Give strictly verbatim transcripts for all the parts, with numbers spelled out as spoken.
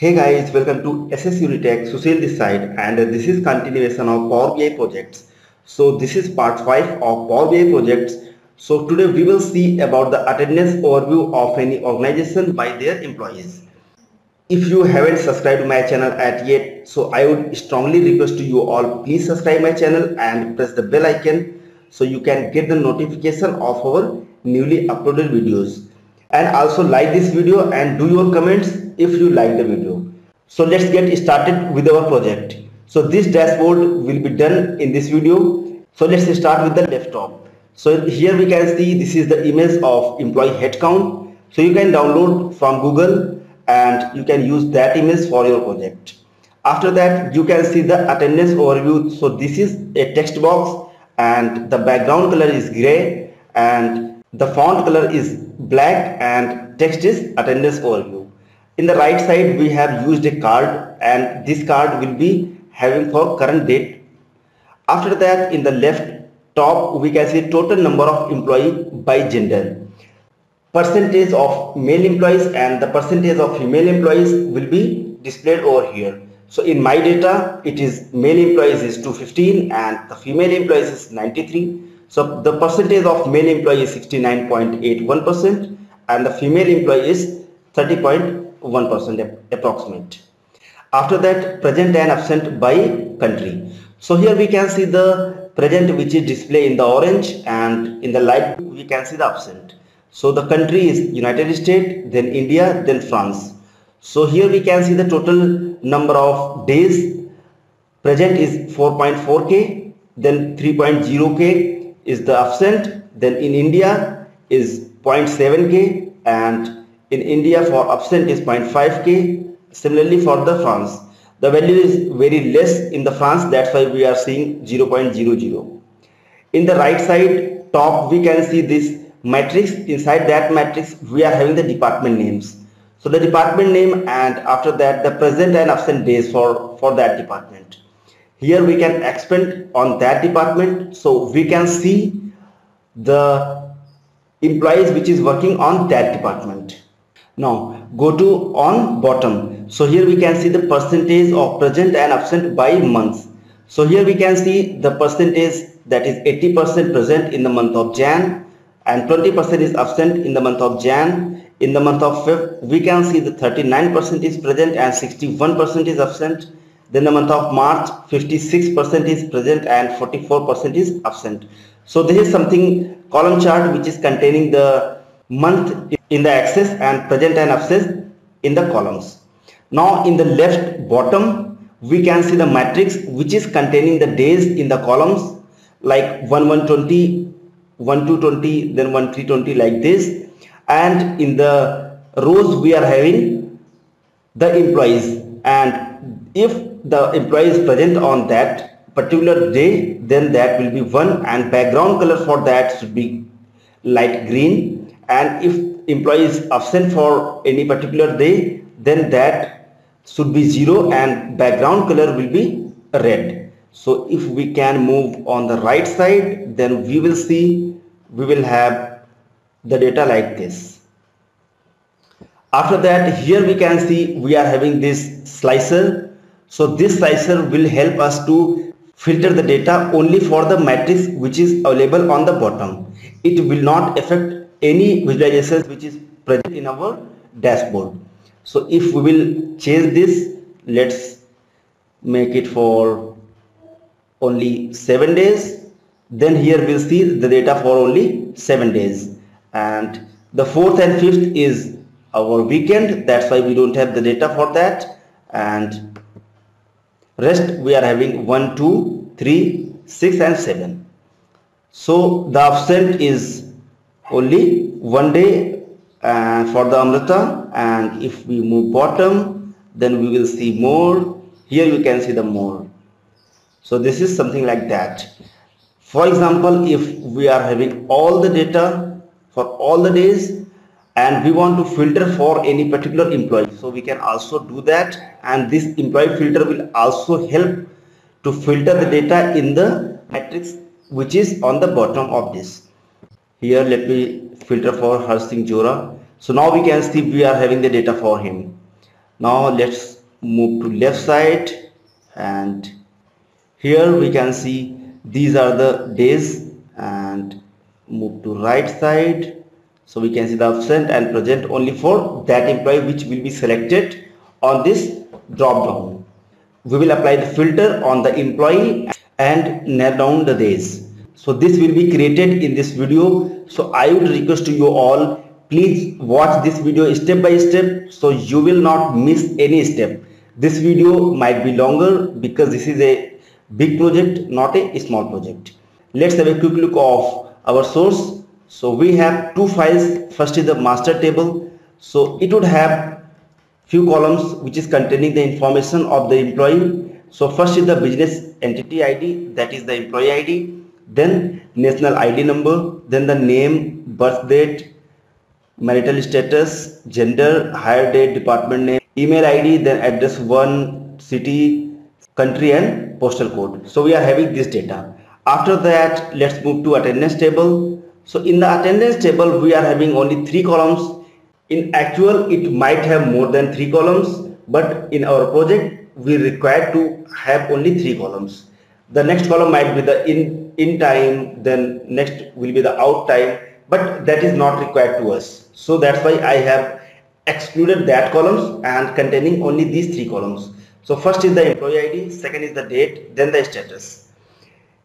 Hey guys, welcome to S S Unitech, Social Decide, and this is continuation of Power B I projects. So this is part five of Power B I projects. So today we will see about the attendance overview of any organization by their employees. If you haven't subscribed to my channel at yet, so I would strongly request to you all, please subscribe my channel and press the bell icon so you can get the notification of our newly uploaded videos. And also like this video and do your comments if you like the video. So let's get started with our project. So this dashboard will be done in this video. So let's start with the desktop. So here we can see this is the image of employee headcount. So you can download from Google and you can use that image for your project. After that you can see the attendance overview. So this is a text box and the background color is gray and the font color is black and text is attendance overview. In the right side we have used a card and this card will be having for current date. After that in the left top we can see total number of employee by gender. Percentage of male employees and the percentage of female employees will be displayed over here. So in my data it is male employees is two hundred fifteen and the female employees is ninety-three. So the percentage of male employee is sixty-nine point eight one percent and the female employee is thirty point one percent approximate. After that present and absent by country. So here we can see the present which is displayed in the orange and in the light blue we can see the absent. So the country is United States, then India, then France. So here we can see the total number of days. Present is four point four K, then three point zero K is the absent, then in India is zero point seven K and in India for absent is zero point five K. Similarly for the France, the value is very less in the France, that's why we are seeing zero point zero zero. In the right side top we can see this matrix. Inside that matrix we are having the department names. So the department name and after that the present and absent days for, for that department. Here we can expand on that department, so we can see the employees which is working on that department. Now go to on bottom. So here we can see the percentage of present and absent by months. So here we can see the percentage that is eighty percent present in the month of Jan and twenty percent is absent in the month of Jan. In the month of Feb we can see the thirty-nine percent is present and sixty-one percent is absent. Then the month of March fifty-six percent is present and forty-four percent is absent. So this is something column chart which is containing the month in the axis and present and absent in the columns. Now in the left bottom we can see the matrix which is containing the days in the columns like one one twenty, one two twenty, then one three twenty like this, and in the rows we are having the employees, and if the employee is present on that particular day then that will be one and background color for that should be light green, and if employee is absent for any particular day then that should be zero and background color will be red. So if we can move on the right side then we will see we will have the data like this. After that here we can see we are having this slicer. So this slicer will help us to filter the data only for the matrix which is available on the bottom. It will not affect any visualizations which is present in our dashboard. So if we will change this, let's make it for only seven days. Then here we'll see the data for only seven days. And the fourth and fifth is our weekend. That's why we don't have the data for that. And rest we are having one, two, three, six and seven. So the absent is only one day uh, for the Amrita, and if we move bottom then we will see more. Here you can see the more. So this is something like that. For example, if we are having all the data for all the days and we want to filter for any particular employee, so we can also do that, and this employee filter will also help to filter the data in the matrix which is on the bottom of this. Here let me filter for Harsh Singh Jora. So now we can see we are having the data for him, Now let's move to left side, and here we can see these are the days, and move to right side. So we can see the absent and present only for that employee which will be selected on this drop down. We will apply the filter on the employee and narrow down the days. So this will be created in this video. So I would request to you all, please watch this video step by step, so you will not miss any step. This video might be longer because this is a big project, not a small project. Let's have a quick look of our source. So we have two files. First is the master table. So it would have few columns which is containing the information of the employee. So first is the business entity I D, that is the employee I D, then national I D number, then the name, birth date, marital status, gender, hire date, department name, email I D, then address one, city, country and postal code. So we are having this data. After that, let's move to attendance table. So in the attendance table, we are having only three columns. In actual, it might have more than three columns, but in our project, we require to have only three columns. The next column might be the in, in time, then next will be the out time, but that is not required to us. So that's why I have excluded that columns and containing only these three columns. So first is the employee I D, second is the date, then the status.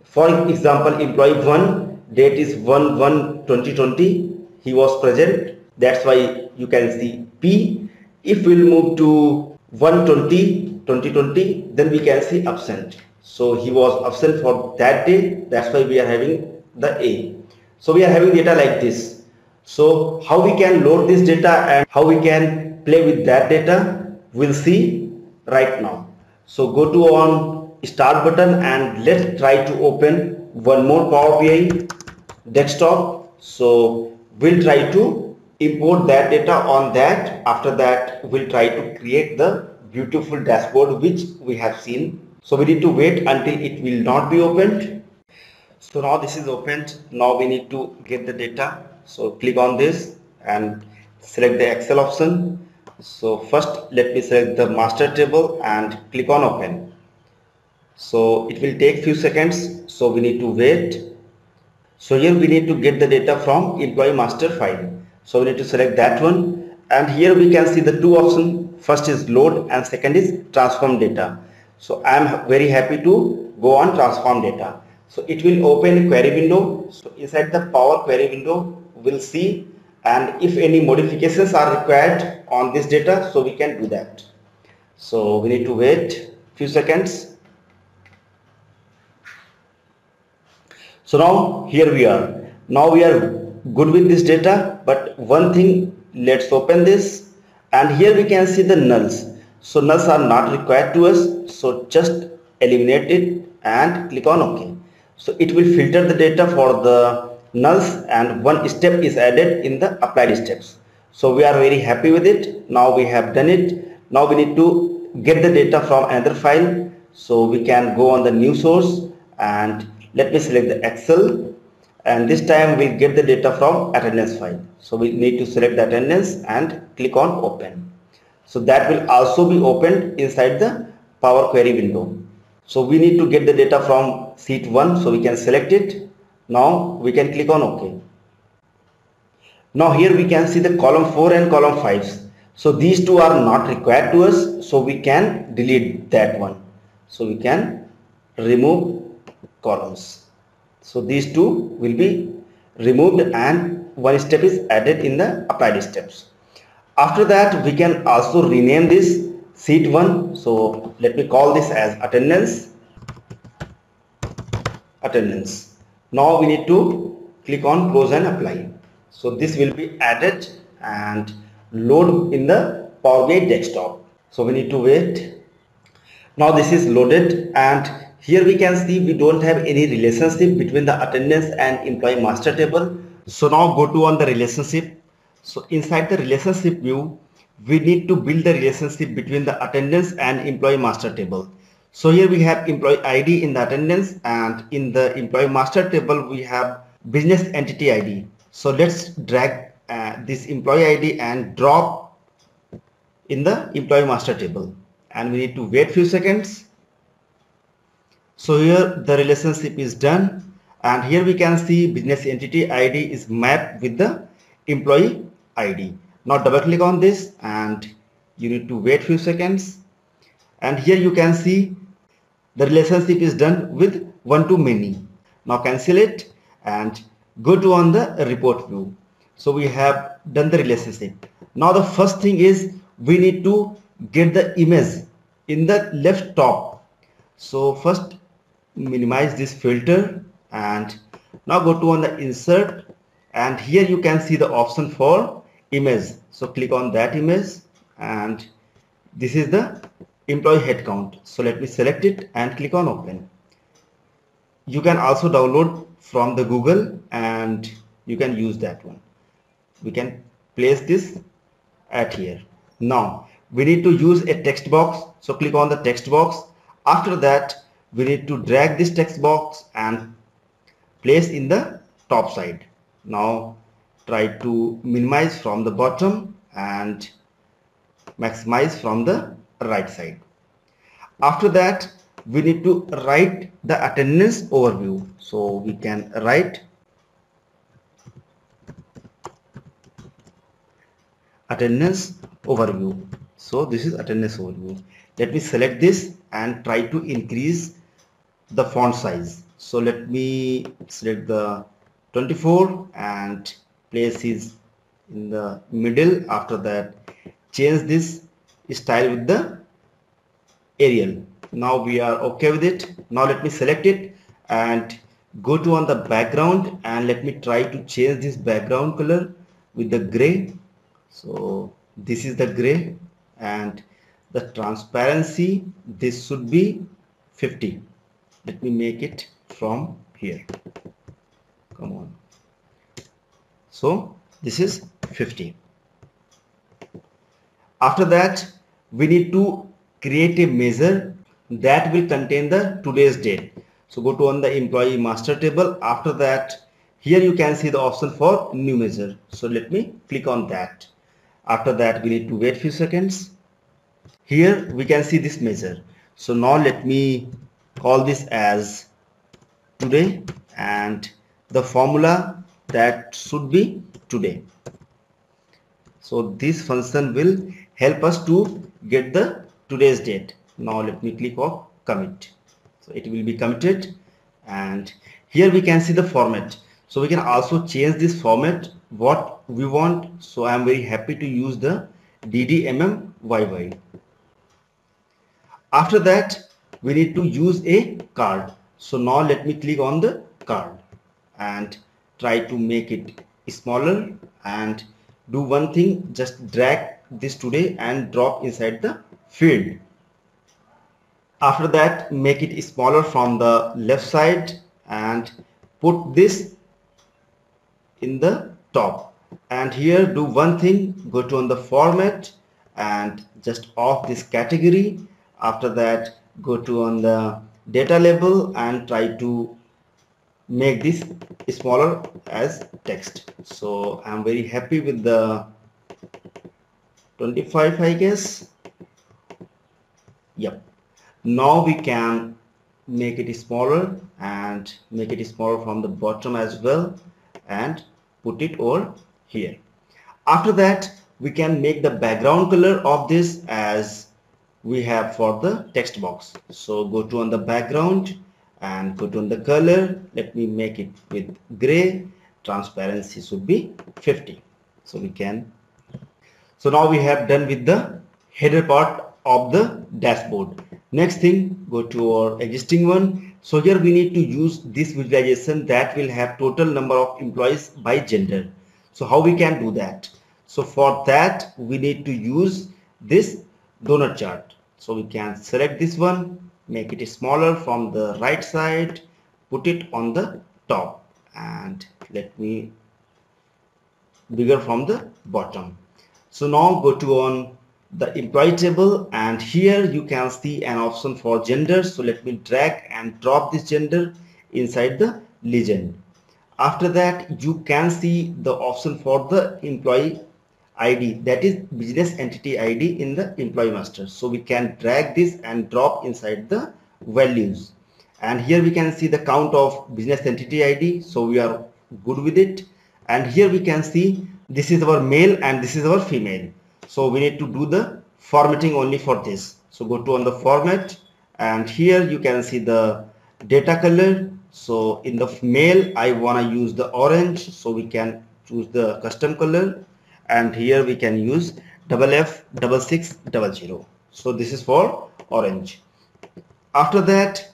For example, employee one, date is one one twenty twenty, he was present, that's why you can see P. If we we'll move to one twenty twenty twenty, then we can see absent. So he was absent for that day, that's why we are having the A. So we are having data like this. So how we can load this data and how we can play with that data, we'll see right now. So go to on start button and let's try to open one more Power B I desktop. So we'll try to import that data on that. After that, we'll try to create the beautiful dashboard which we have seen. So we need to wait until it will not be opened. So now this is opened. Now we need to get the data. So click on this and select the Excel option. So first let me select the master table and click on open. So it will take few seconds. So we need to wait. So here we need to get the data from employee master file. So we need to select that one. And here we can see the two options. First is load and second is transform data. So I am very happy to go on transform data. So it will open a query window. So inside the Power Query window, we'll see, and if any modifications are required on this data, so we can do that. So we need to wait few seconds. So now here we are. Now we are good with this data, but one thing, let's open this, and here we can see the nulls. So nulls are not required to us. So just eliminate it and click on OK. So it will filter the data for the nulls and one step is added in the applied steps. So we are very happy with it. Now we have done it. Now we need to get the data from another file. So we can go on the new source and let me select the Excel, and this time we'll get the data from attendance file. So we need to select the attendance and click on open. So that will also be opened inside the Power Query window. So we need to get the data from sheet one, so we can select it. Now we can click on OK. Now here we can see the column four and column five. So these two are not required to us, so we can delete that one. So we can remove columns. So these two will be removed and one step is added in the applied steps. After that, we can also rename this sheet one. So let me call this as attendance. Attendance. Now we need to click on close and apply. So this will be added and load in the Power B I desktop. So we need to wait. Now this is loaded, and here we can see we don't have any relationship between the attendance and employee master table. So now go to on the relationship. So inside the relationship view, we need to build the relationship between the attendance and employee master table. So here we have employee I D in the attendance, and in the employee master table we have business entity I D. So let's drag uh, this employee I D and drop in the employee master table, and we need to wait few seconds. So here the relationship is done, and here we can see business entity I D is mapped with the employee I D. Now double click on this and you need to wait few seconds, and here you can see the relationship is done with one to many. Now cancel it and go to on the report view. So we have done the relationship. Now the first thing is we need to get the image in the left top. So first minimize this filter and now go to on the insert, and here you can see the option for image. So click on that image, and this is the employee headcount. So let me select it and click on open. You can also download from the Google and you can use that one. We can place this at here. Now we need to use a text box. So click on the text box. After that we need to drag this text box and place in the top side. Now try to minimize from the bottom and maximize from the right side. After that we need to write the attendance overview. So we can write attendance overview. So this is attendance overview. Let me select this and try to increase the font size. So let me select the twenty-four and place his in the middle. After that change this style with the Arial. Now we are okay with it. Now let me select it and go to on the background, and let me try to change this background color with the gray. So this is the gray, and the transparency this should be fifty. Let me make it from here. Come on. So this is fifty. After that we need to create a measure that will contain the today's date. So go to on the employee master table. After that here you can see the option for new measure. So let me click on that. After that we need to wait few seconds. Here we can see this measure. So now let me call this as today, and the formula that should be today. So this function will help us to get the today's date. Now let me click on commit. So it will be committed, and here we can see the format. So we can also change this format what we want. So I am very happy to use the D D M M Y Y. After that we need to use a card. So now let me click on the card and try to make it smaller, and do one thing, just drag this today and drop inside the field. After that make it smaller from the left side and put this in the top, and here do one thing, go to on the format and just off this category. After that go to on the data label and try to make this smaller as text. So I am very happy with the twenty-five, I guess. Yep. Now we can make it smaller and make it smaller from the bottom as well, and put it over here. After that we can make the background color of this as we have for the text box. So go to on the background and put on the color. Let me make it with gray. Transparency should be fifty. So we can. So now we have done with the header part of the dashboard. Next thing, go to our existing one. So here we need to use this visualization that will have total number of employees by gender. So how we can do that? So for that we need to use this donut chart. So we can select this one, make it smaller from the right side, put it on the top, and let me bigger from the bottom. So now go to on the employee table, and here you can see an option for gender. So let me drag and drop this gender inside the legend. After that you can see the option for the employee I D, that is business entity I D in the employee master. So we can drag this and drop inside the values, and here we can see the count of business entity I D, so we are good with it. And here we can see this is our male and this is our female, so we need to do the formatting only for this. So go to on the format, and here you can see the data color. So in the male I want to use the orange, so we can choose the custom color, and here we can use double F double six double zero. So this is for orange. After that,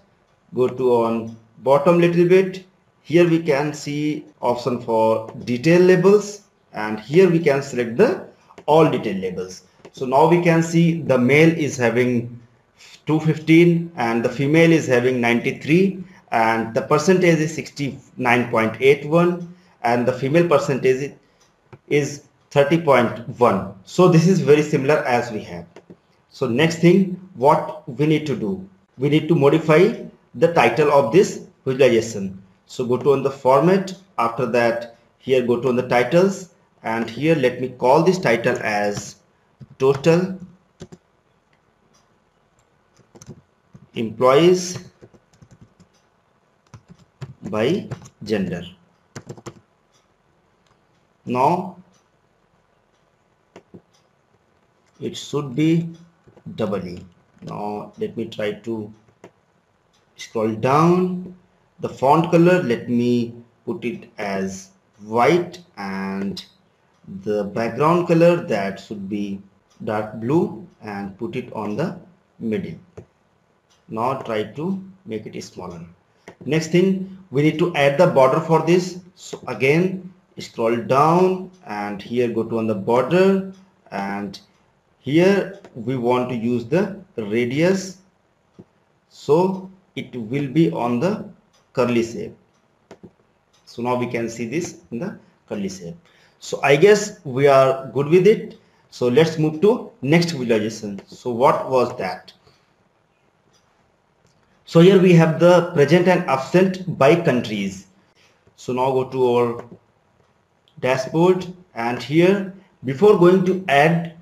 go to on bottom little bit. Here we can see option for detail labels, and here we can select the all detail labels. So now we can see the male is having two fifteen and the female is having ninety-three, and the percentage is sixty-nine point eight one and the female percentage is thirty point one. So this is very similar as we have. So next thing what we need to do, we need to modify the title of this visualization. So go to on the format, after that here go to on the titles, and here let me call this title as total employees by gender. Now it should be double E. Now let me try to scroll down. The font color, let me put it as white, and the background color that should be dark blue, and put it on the middle. Now try to make it smaller. Next thing, we need to add the border for this. So again scroll down, and here go to on the border, and here we want to use the radius, so it will be on the curly shape. So now we can see this in the curly shape. So I guess we are good with it. So let's move to next visualization. So what was that? So here we have the present and absent by countries. So now go to our dashboard, and here before going to add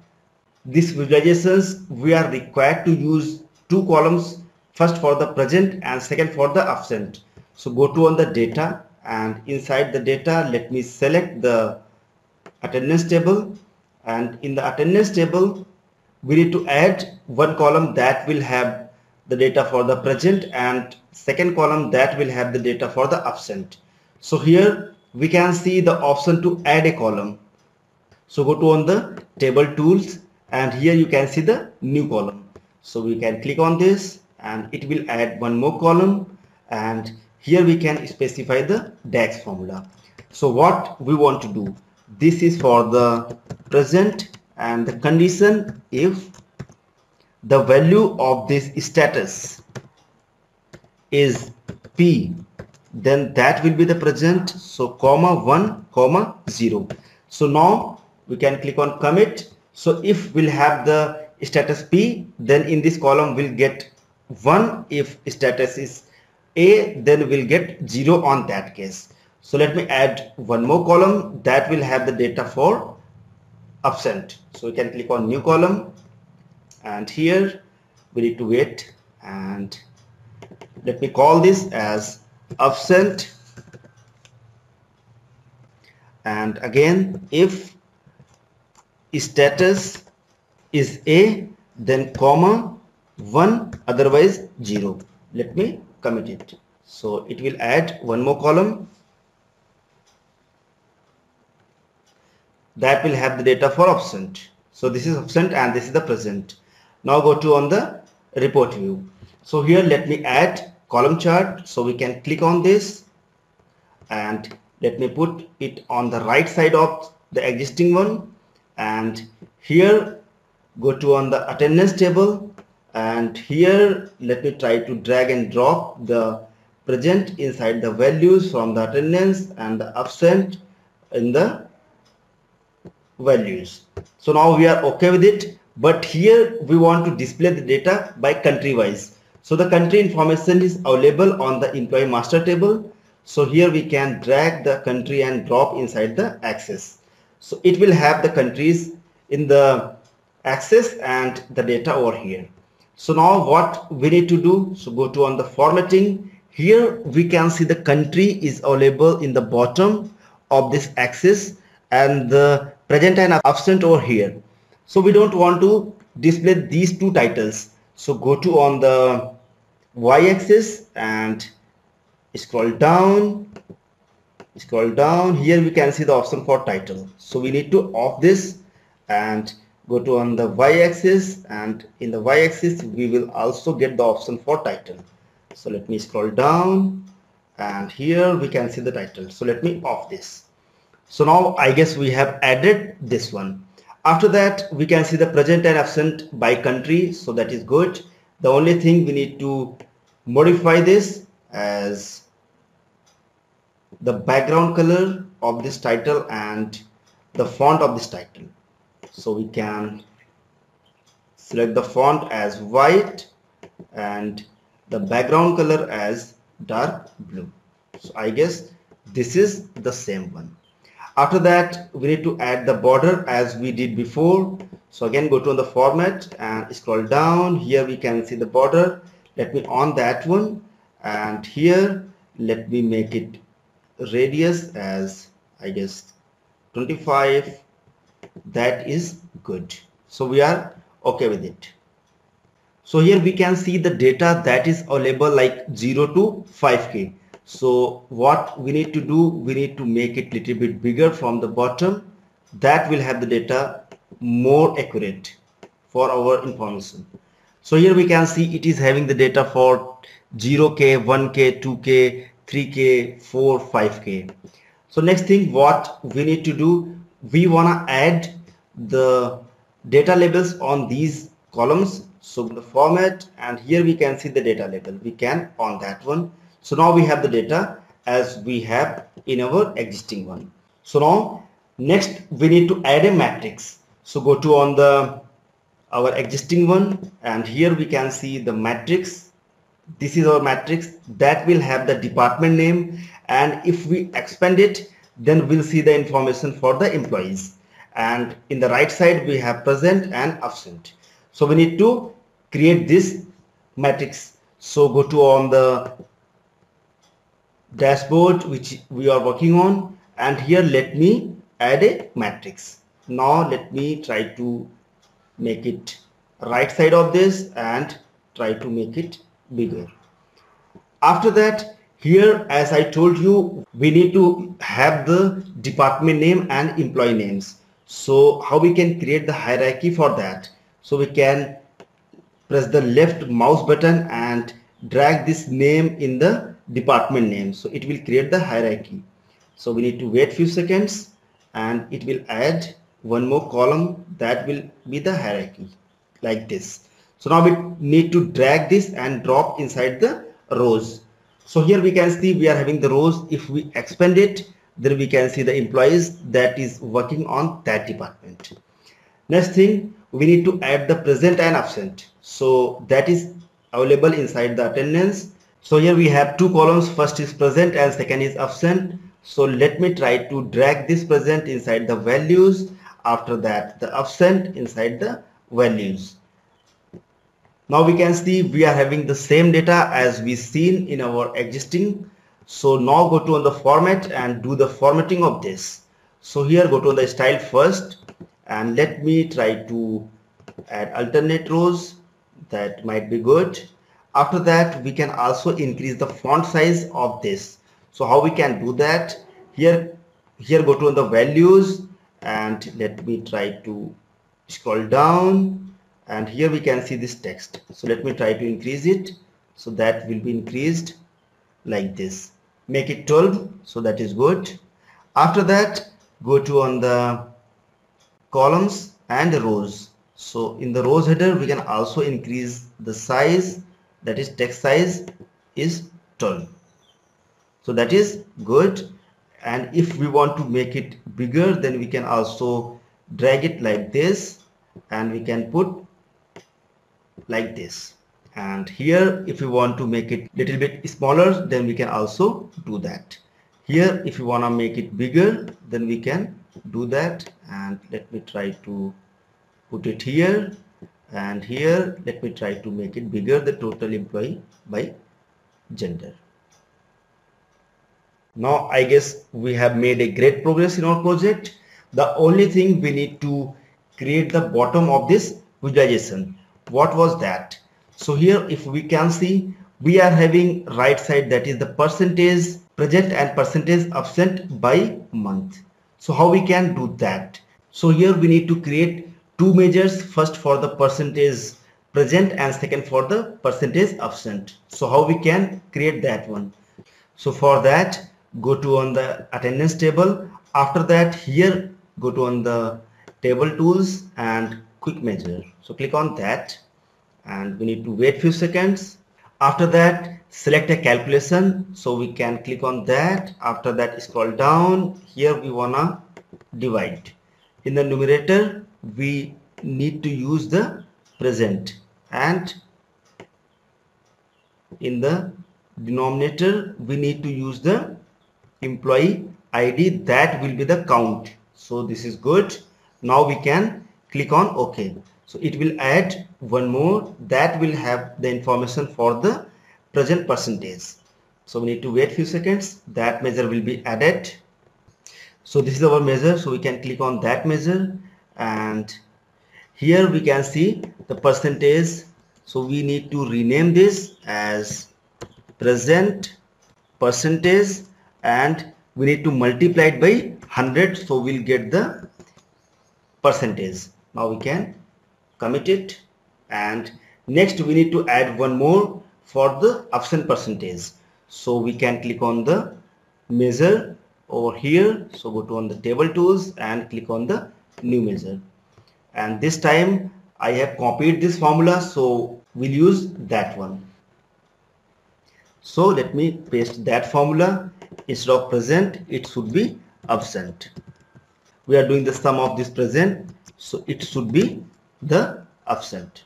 these visualizations we are required to use two columns, first for the present and second for the absent. So go to on the data, and inside the data let me select the attendance table, and in the attendance table we need to add one column that will have the data for the present and second column that will have the data for the absent. So here we can see the option to add a column. So go to on the table tools, and here you can see the new column. So we can click on this and it will add one more column, and here we can specify the DAX formula. So what we want to do, this is for the present, and the condition if the value of this status is P, then that will be the present, so comma one comma zero. So now we can click on commit. So if we'll have the status P, then in this column we'll get one. If status is A, then we'll get zero on that case. So let me add one more column that will have the data for absent. So we can click on new column, and here we need to wait, and let me call this as absent, and again if status is A, then comma one, otherwise zero. Let me commit it. So it will add one more column that will have the data for absent. So this is absent and this is the present. Now go to on the report view. So here let me add column chart, so we can click on this, and let me put it on the right side of the existing one, and here go to on the attendance table, and here let me try to drag and drop the present inside the values from the attendance and the absent in the values. So now we are okay with it, but here we want to display the data by country wise. So the country information is available on the employee master table, so here we can drag the country and drop inside the axis. So it will have the countries in the axis and the data over here. So now what we need to do, so go to on the formatting. Here we can see the country is available in the bottom of this axis and the present and absent over here. So we don't want to display these two titles. So go to on the y-axis and scroll down, scroll down. Here we can see the option for title. So we need to off this and go to on the y-axis, and in the y-axis we will also get the option for title. So let me scroll down and here we can see the title. So let me off this. So now I guess we have added this one. After that we can see the present and absent by country. So that is good. The only thing we need to modify this as the background color of this title and the font of this title. So we can select the font as white and the background color as dark blue. So I guess this is the same one. After that we need to add the border as we did before. So again go to the format and scroll down. Here we can see the border. Let me on that one, and here let me make it radius as I guess twenty-five. That is good. So we are okay with it. So here we can see the data that is available like zero to five K. So what we need to do, we need to make it little bit bigger from the bottom. That will have the data more accurate for our information. So here we can see it is having the data for zero K, one K, two K, three K, four, five K. So next thing what we need to do, we want to add the data labels on these columns. So the format, and here we can see the data label. We can on that one. So now we have the data as we have in our existing one. So now next we need to add a matrix. So go to on the our existing one, and here we can see the matrix. This is our matrix that will have the department name, and if we expand it then we'll see the information for the employees, and in the right side we have present and absent. So we need to create this matrix. So go to on the dashboard which we are working on, and here let me add a matrix. Now let me try to make it right side of this and try to make it bigger. After that, here as I told you, we need to have the department name and employee names. So how we can create the hierarchy for that? So we can press the left mouse button and drag this name in the department name. So it will create the hierarchy. So we need to wait few seconds and it will add one more column that will be the hierarchy like this. So now we need to drag this and drop inside the rows. So here we can see we are having the rows. If we expand it, then we can see the employees that is working on that department. Next thing, we need to add the present and absent. So that is available inside the attendance. So here we have two columns. First is present and second is absent. So let me try to drag this present inside the values. After that, the absent inside the values. Now we can see we are having the same data as we seen in our existing. So now go to on the format and do the formatting of this. So here go to the style first, and let me try to add alternate rows. That might be good. After that we can also increase the font size of this. So how we can do that? Here, here go to on the values, and let me try to scroll down. And here we can see this text. So let me try to increase it. So that will be increased like this. Make it twelve. So that is good. After that, go to on the columns and rows. So in the rows header, we can also increase the size. That is text size is twelve. So that is good. And if we want to make it bigger, then we can also drag it like this. And we can put like this, and here if you want to make it little bit smaller, then we can also do that. Here if you want to make it bigger, then we can do that, and let me try to put it here, and here let me try to make it bigger, the total employee by gender. Now I guess we have made a great progress in our project. The only thing we need to create the bottom of this visualization. What was that? So here if we can see, we are having right side, that is the percentage present and percentage absent by month. So how we can do that? So here we need to create two measures, first for the percentage present and second for the percentage absent. So how we can create that one? So for that, go to on the attendance table. After that, here go to on the table tools and quick measure. So click on that, and we need to wait few seconds. After that, select a calculation, so we can click on that. After that, scroll down. Here we wanna divide. In the numerator, we need to use the present, and in the denominator we need to use the employee I D, that will be the count. So this is good. Now we can click on OK. So it will add one more, that will have the information for the present percentage. So we need to wait few seconds. That measure will be added. So this is our measure, so we can click on that measure, and here we can see the percentage. So we need to rename this as present percentage, and we need to multiply it by one hundred, so we'll get the percentage. Now we can commit it, and next we need to add one more for the absent percentage. So we can click on the measure over here, so go to on the table tools and click on the new measure, and this time I have copied this formula, so we'll use that one. So let me paste that formula. Instead of present, it should be absent. We are doing the sum of this present, so it should be the absent.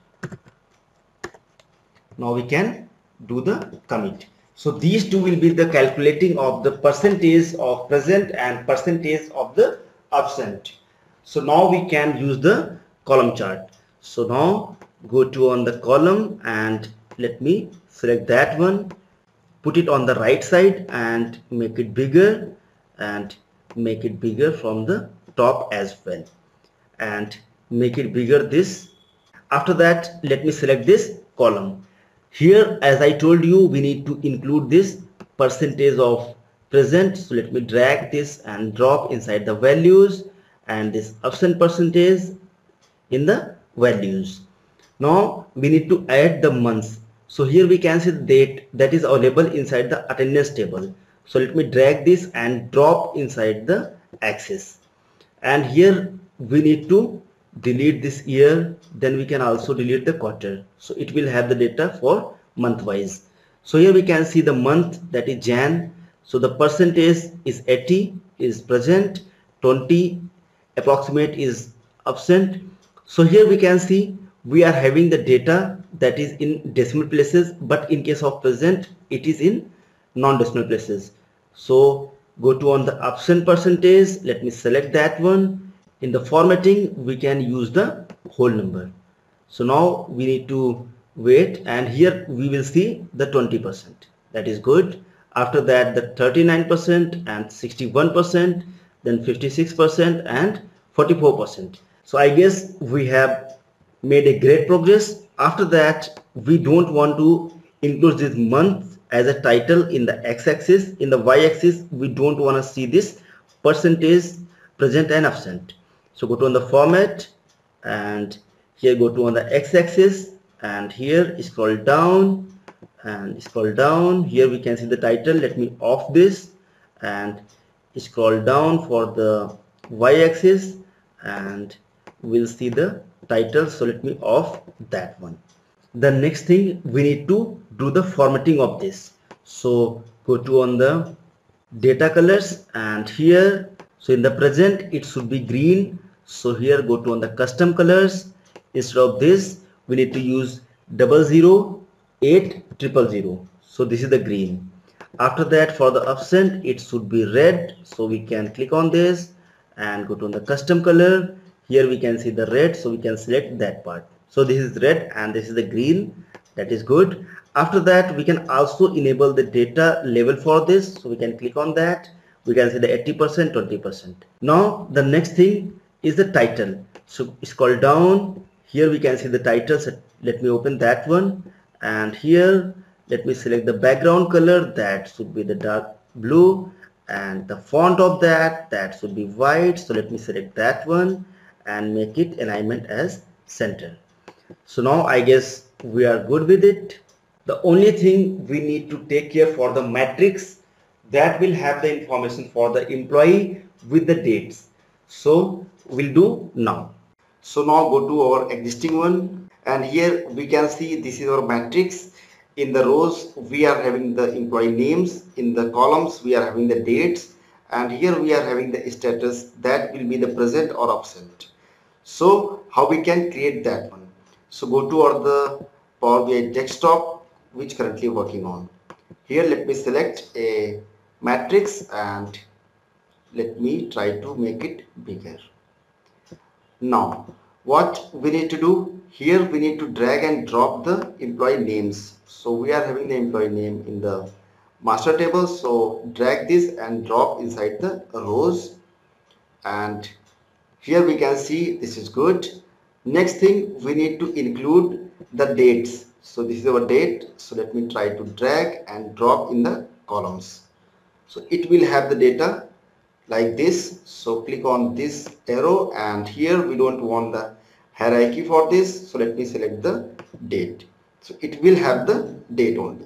Now we can do the commit. So these two will be the calculating of the percentage of present and percentage of the absent. So now we can use the column chart. So now go to on the column, and let me select that one, put it on the right side and make it bigger, and make it bigger from the top as well, and make it bigger this. After that, let me select this column. Here, as I told you, we need to include this percentage of present. So let me drag this and drop inside the values, and this absent percentage in the values. Now we need to add the months. So here we can see the date that is available inside the attendance table. So let me drag this and drop inside the axis. And here we need to delete this year, then we can also delete the quarter. So it will have the data for month wise. So here we can see the month, that is Jan. So the percentage is eighty is present, twenty approximate is absent. So here we can see we are having the data that is in decimal places, but in case of present it is in non-decimal places. So go to on the absent percentage, let me select that one. In the formatting we can use the whole number. So now we need to wait, and here we will see the twenty percent, that is good. After that, the thirty-nine percent and sixty-one percent, then fifty-six percent and forty-four percent. So I guess we have made a great progress. After that, we don't want to include this month as a title in the x-axis. In the y-axis, we don't want to see this percentage present and absent. So go to on the format, and here go to on the x-axis, and here scroll down and scroll down. Here we can see the title. Let me off this and scroll down for the y-axis, and we'll see the title. So let me off that one. The next thing, we need to do the formatting of this. So go to on the data colors, and here, so in the present it should be green. So here go to on the custom colors. Instead of this, we need to use double zero eight triple zero. So this is the green. After that, for the absent it should be red, so we can click on this and go to the custom color. Here we can see the red, so we can select that part. So this is red and this is the green, that is good. After that we can also enable the data level for this, so we can click on that. We can see the eighty percent, twenty percent. Now the next thing is the title. So scroll down, here we can see the title, so let me open that one, and here let me select the background color, that should be the dark blue, and the font of that, that should be white, so let me select that one and make it alignment as center. So now I guess we are good with it. The only thing we need to take care for the matrix that will have the information for the employee with the dates. So we'll do now. So now go to our existing one, and here we can see this is our matrix. In the rows we are having the employee names, in the columns we are having the dates, and here we are having the status, that will be the present or absent. So how we can create that one? So go to our the Power B I desktop which currently working on. Here let me select a matrix and let me try to make it bigger. Now what we need to do, here we need to drag and drop the employee names. So we are having the employee name in the master table, so drag this and drop inside the rows, and here we can see this is good. Next thing, we need to include the dates. So this is our date, so let me try to drag and drop in the columns. So it will have the data like this, so click on this arrow, and here we don't want the hierarchy for this, so let me select the date, so it will have the date only.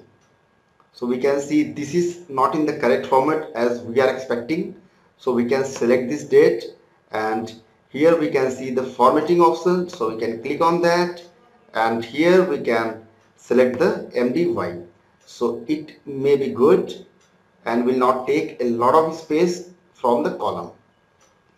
So we can see this is not in the correct format as we are expecting, so we can select this date, and here we can see the formatting option, so we can click on that, and here we can select the M D Y, so it may be good and will not take a lot of space from the column,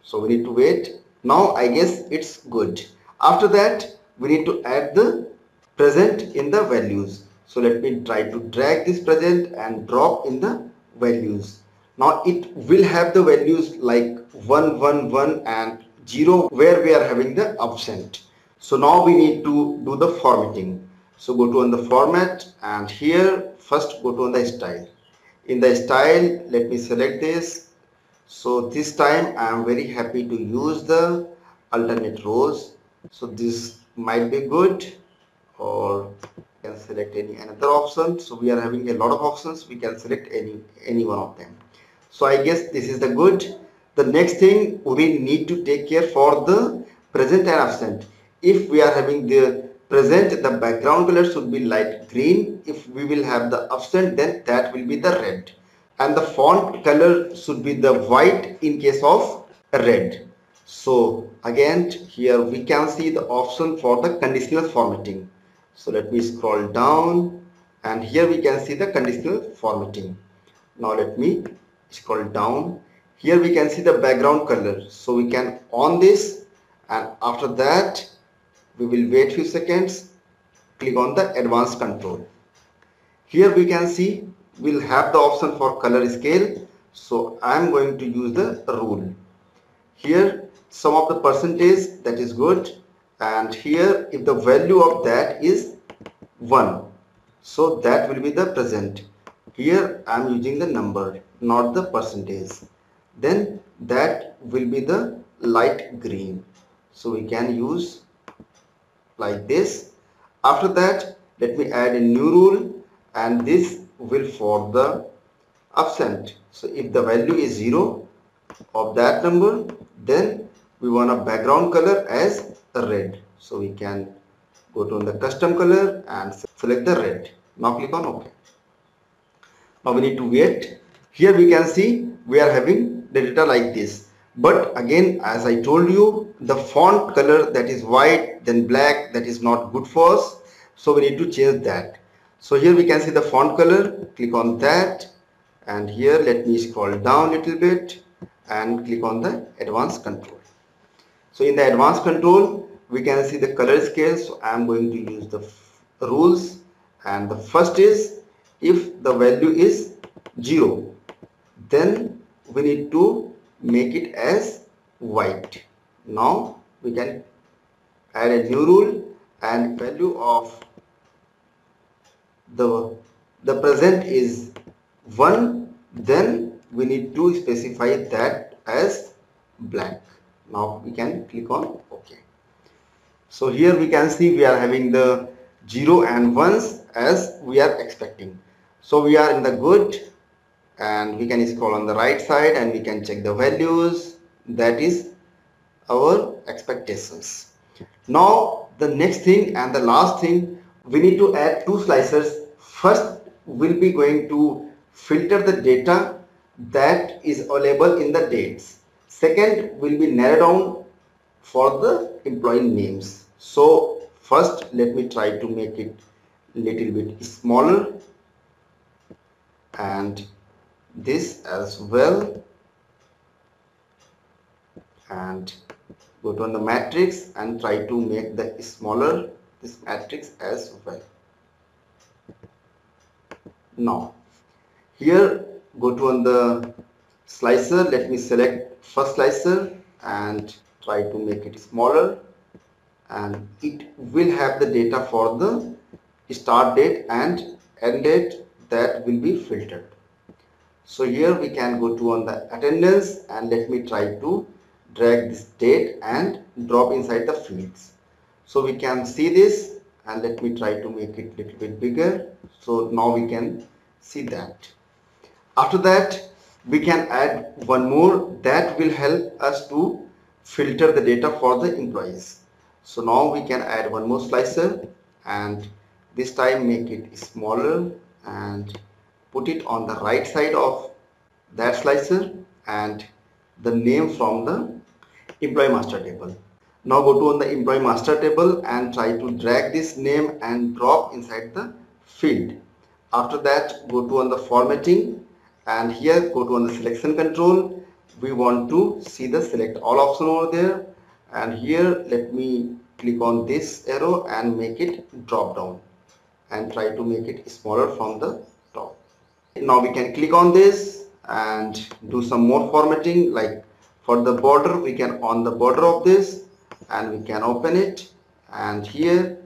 so we need to wait. Now I guess it's good. After that we need to add the present in the values. So let me try to drag this present and drop in the values. Now it will have the values like one, one, one and zero where we are having the absent. So now we need to do the formatting. So go to on the format, and here first go to on the style. In the style let me select this. So this time I am very happy to use the alternate rows. So this might be good, or can select any another option. So we are having a lot of options, we can select any any one of them. So I guess this is the good. The next thing we need to take care for the present and absent. If we are having the present, the background color should be light green. If we will have the absent, then that will be the red, and the font color should be the white in case of red. So again here we can see the option for the conditional formatting. So let me scroll down, and here we can see the conditional formatting. Now let me scroll down. Here we can see the background color. So we can on this, and after that we will wait few seconds. Click on the advanced control. Here we can see we'll have the option for color scale. So I'm going to use the rule. Here some of the percentage, that is good. And here if the value of that is one, so that will be the present. Here I am using the number, not the percentage, then that will be the light green, so we can use like this. After that let me add a new rule, and this will for the absent. So if the value is zero of that number, then we want a background color as red, so we can go to the custom color and select the red. Now click on OK. Now we need to wait. Here we can see we are having the data like this, but again as I told you, the font color that is white then black, that is not good for us, so we need to change that. So here we can see the font color, click on that, and here let me scroll down a little bit and click on the advanced control. So in the advanced control we can see the color scale, so I am going to use the rules, and the first is if the value is zero, then we need to make it as white. Now we can add a new rule, and value of the the present is one, then we need to specify that as blank. Now we can click on OK. So here we can see we are having the zero and ones as we are expecting. So we are in the good, and we can scroll on the right side and we can check the values. That is our expectations. Now the next thing and the last thing, we need to add two slicers. First, we'll be going to filter the data that is available in the dates. Second, we'll be narrow down for the employee names. So first, let me try to make it little bit smaller, and this as well, and go to the matrix and try to make the smaller this matrix as well. Now here go to on the slicer, let me select first slicer and try to make it smaller, and it will have the data for the start date and end date that will be filtered. So here we can go to on the attendance, and let me try to drag this date and drop inside the fields. So we can see this, and let me try to make it a little bit bigger. So now we can see that. After that, we can add one more that will help us to filter the data for the employees. So now we can add one more slicer, and this time make it smaller and put it on the right side of that slicer, and the name from the employee master table. Now go to on the employee master table and try to drag this name and drop inside the field. After that, go to on the formatting, and here go to on the selection control. We want to see the select all option over there, and here let me click on this arrow and make it drop down and try to make it smaller from the top. Now we can click on this and do some more formatting, like for the border we can on the border of this, and we can open it, and here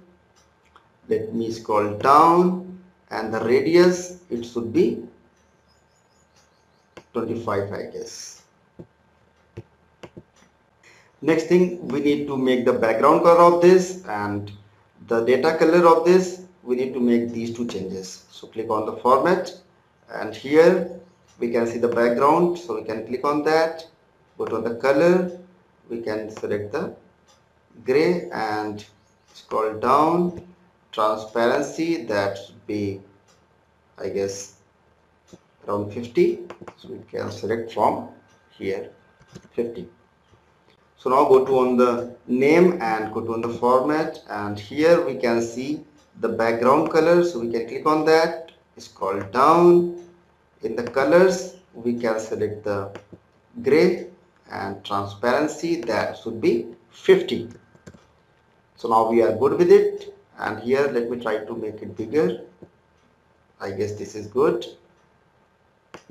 let me scroll down, and the radius it should be twenty-five, I guess. Next thing, we need to make the background color of this and the data color of this. We need to make these two changes. So click on the format, and here we can see the background, so we can click on that. Go to the color, we can select the gray and scroll down. Transparency, that should be I guess around fifty, so we can select from here fifty. So now go to on the name and go to on the format, and here we can see the background color, so we can click on that, scroll down. In the colors we can select the gray and transparency, that should be fifty. So now we are good with it, and here let me try to make it bigger. I guess this is good.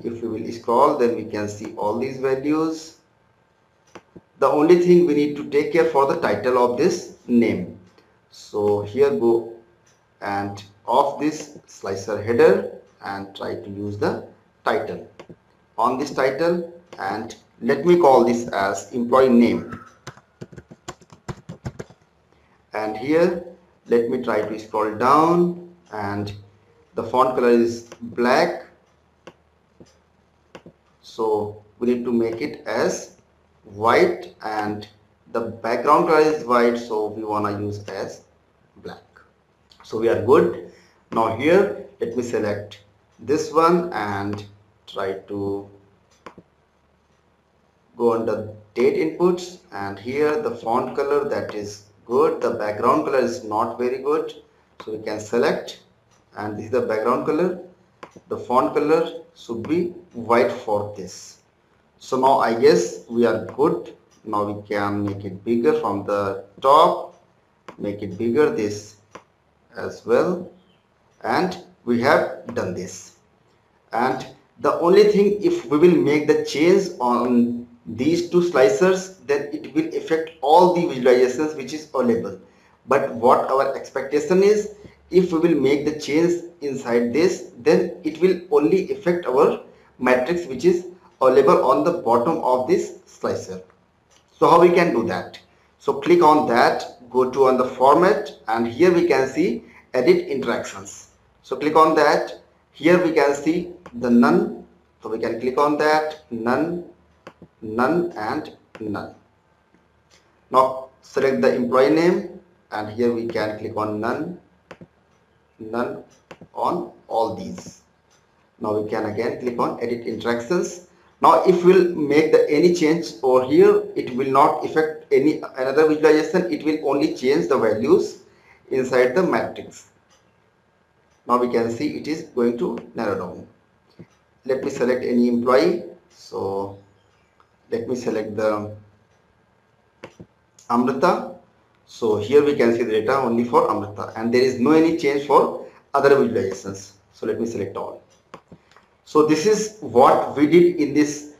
If we will scroll, then we can see all these values. The only thing we need to take care for the title of this name. So here go and off this slicer header and try to use the title on this title, and let me call this as employee name, and here let me try to scroll down, and the font color is black, so we need to make it as white, and the background color is white, so we wanna use as black. So we are good. Now here let me select this one and try to go under date inputs, and here the font color that is good, the background color is not very good, so we can select, and this is the background color. The font color should be white for this. So now I guess we are good. Now we can make it bigger from the top, make it bigger this as well, and we have done this. And the only thing, if we will make the change on these two slicers, then it will affect all the visualizations which is available. But what our expectation is, if we will make the change inside this, then it will only affect our matrix which is available on the bottom of this slicer. So how we can do that? So click on that, go to on the format, and here we can see edit interactions. So click on that. Here we can see the none. So we can click on that, none, none and none. Now select the employee name, and here we can click on none, none on all these. Now we can again click on edit interactions. Now if we will make the any change over here, it will not affect any another visualization. It will only change the values inside the matrix. Now we can see it is going to narrow down. Let me select any employee. So let me select the Amrita. So here we can see the data only for Amrita, and there is no any change for other visualizations. So let me select all. So this is what we did in this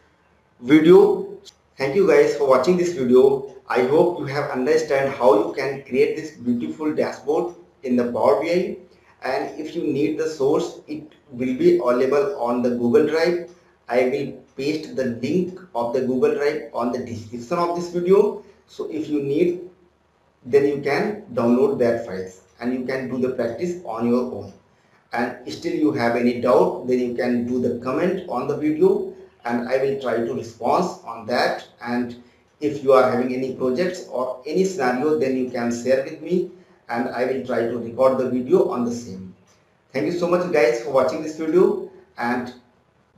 video. Thank you guys for watching this video. I hope you have understood how you can create this beautiful dashboard in the Power B I. And if you need the source, it will be available on the Google Drive. I will paste the link of the Google Drive on the description of this video. So if you need, then you can download that files and you can do the practice on your own. And still you have any doubt, then you can do the comment on the video and I will try to respond on that. And if you are having any projects or any scenario, then you can share with me, and I will try to record the video on the same. Thank you so much guys for watching this video, and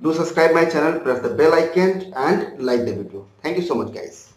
do subscribe my channel, press the bell icon and like the video. Thank you so much guys.